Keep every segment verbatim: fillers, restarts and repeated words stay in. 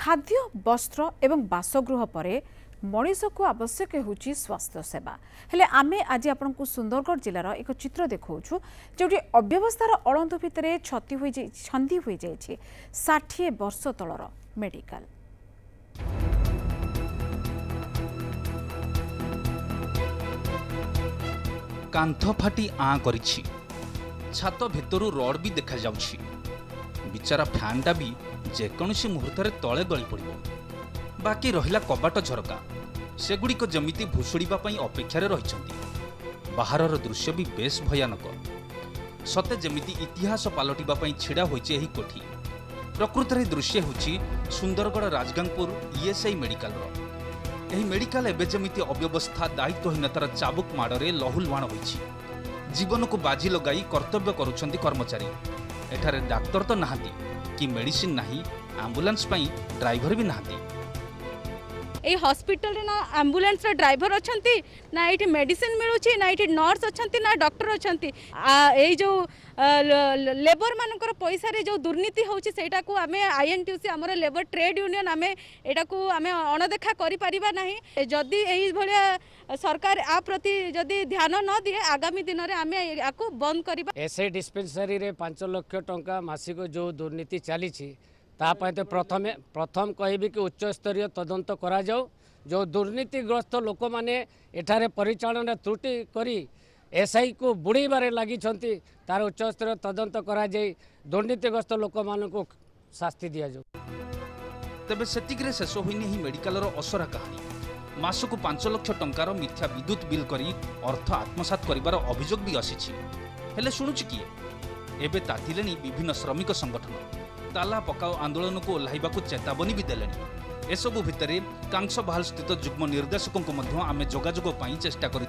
खाद्य वस्त्र एवं बासगृह परे मनीष को आवश्यक होची स्वास्थ्य सेवा। हेले आमे आज आपंक सुंदरगढ़ जिलार एक चित्र देखाऊँ जोटी अव्यवस्थार अड़ंत भितर क्षति हो छंदी हो जाए षाठी वर्ष तलर मेडिकल। कांथ फाटी आँ करिछि, छात भितरु रड भी देखा जाउछि, बिचारा फैनटा भी जेकोसी मुहूर्त तले गली पड़ो। बाकी रहिला कबाट झरका सेगुड़िक जमिति भुशुड़ापी अपेक्षार रही। बाहर दृश्य भी बेस भयानक, सते जमिति इतिहास पलटापी छिड़ा होइचे एही कोठी। प्रकृतर दृश्य होछि सुंदरगढ़ राजगांगपुर ईएसआई मेडिकल। एही मेडिकल एबे जमिति अव्यवस्था दायित्वहीनतार चाबुक माड़े लहुलवाण होइछि। जीवन को बाजी लगाई कर्तव्य करुछन्ति कर्मचारी। एठारे डाक्तर तो नाहंती कि मेडिसिन नाही, एम्बुलेंस पई ड्राइवर भी नाहंती। ये हॉस्पिटल ना एम्बुलेंस रा ड्राइवर अच्छा ना, ये मेडिसिन मिलूँ ना, ये नर्स अच्छा ना, डॉक्टर अच्छा। ये जो लेबर मान पैसा जो दुर्नीति होटा को आम आई एन टी सी आम लेबर ट्रेड यूनियन आम यहाँ अणदेखा करना। जदि यही सरकार आ प्रति जदि ध्यान न दिए आगामी दिन में आम या बंद करवा। एसआई डिस्पेंसरी रे पांच लाख टंका मासिक जो दुर्नीति चली तापाई तो प्रथम प्रथम कहबी कि उच्च स्तरीय तदंत करा जाओ। जो दुर्नीतिग्रस्त लोक मैंने एठारे परिचालन त्रुटि करी एसआई को बुड़ेबार लगी तार उच्च स्तरीय तदंत करा जाई दुर्नीतिग्रस्त लोक मानक शास्ति दिया जाओ। तेबे सेतिकरे शेष होइनी ही मेडिकल असरा कहानी। मासक पांच लक्ष टंकार मिथ्या विद्युत बिल करी अर्थ आत्मसात करिबार अभियोग भी आसीछि। हेले सुनुछि कि एबे तातिलेनी विभिन्न श्रमिक संगठन ताला पकाओ आंदोलन को ओह्लैवाकू चेतावनी भी देले। एसबू भितर कांसबाहाल स्थित जुग्म निर्देशकों आम जोगाजोग चेष्टा करूँ,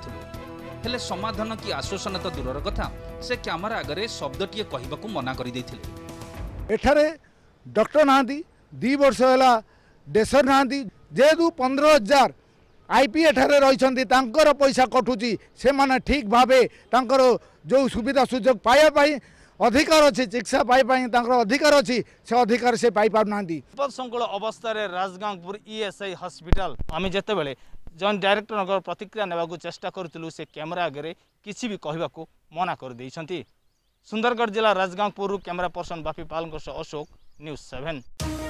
समाधान कि आश्वासन तो दूरर कथा से क्यमेरा आगे शब्दटीए कहवाक मना कर। डॉक्टर ना दी वर्ष है डेसर ना जेहेतु पंद्रह हजार आईपी एठारे रही पैसा कटुची से मैंने ठीक भाव जो सुविधा सुजोग पाइबापी अधिकार अच्छे चिकित्सा पाई अधिकार अच्छी से अधिकार से पाई विपदसंकुल अवस्था राजगांगपुर ईएसआई हॉस्पिटल आम जिते बड़े जन डायरेक्टर प्रतिक्रिया नेबाकू चेष्टा करूँ से कैमेरा आगे किसी भी कहवाक मना कर। सुंदरगढ़ जिला Rajgangpur camera person Bapi Pal Ashok news seven.